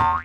Wow.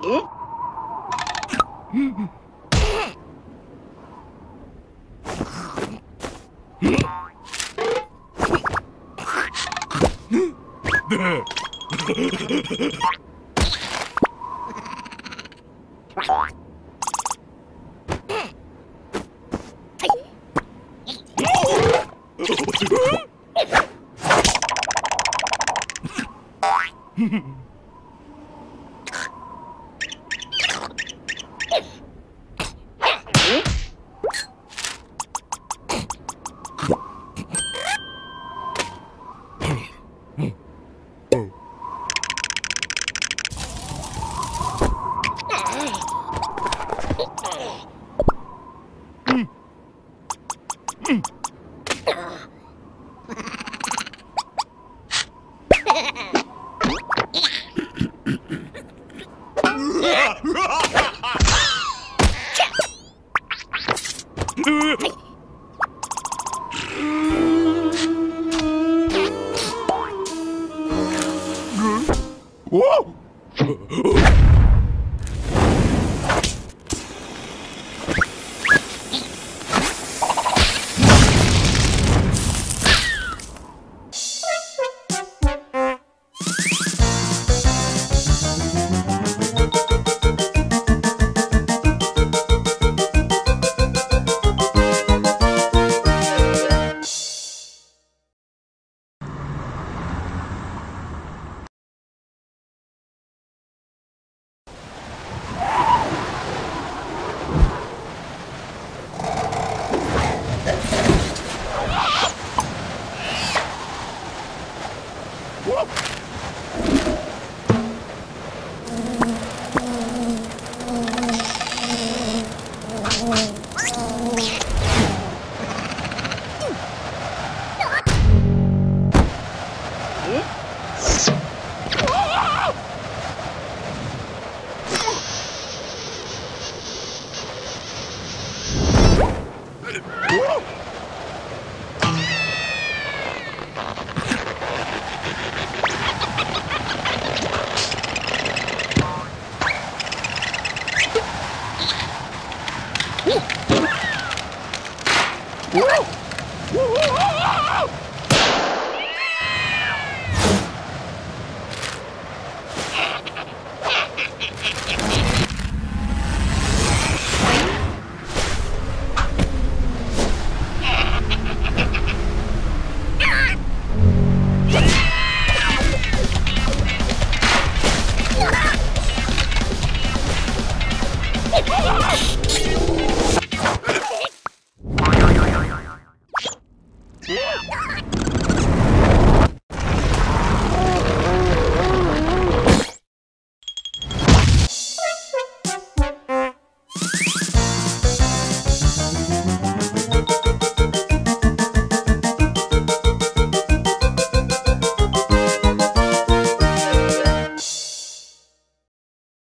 Whoa!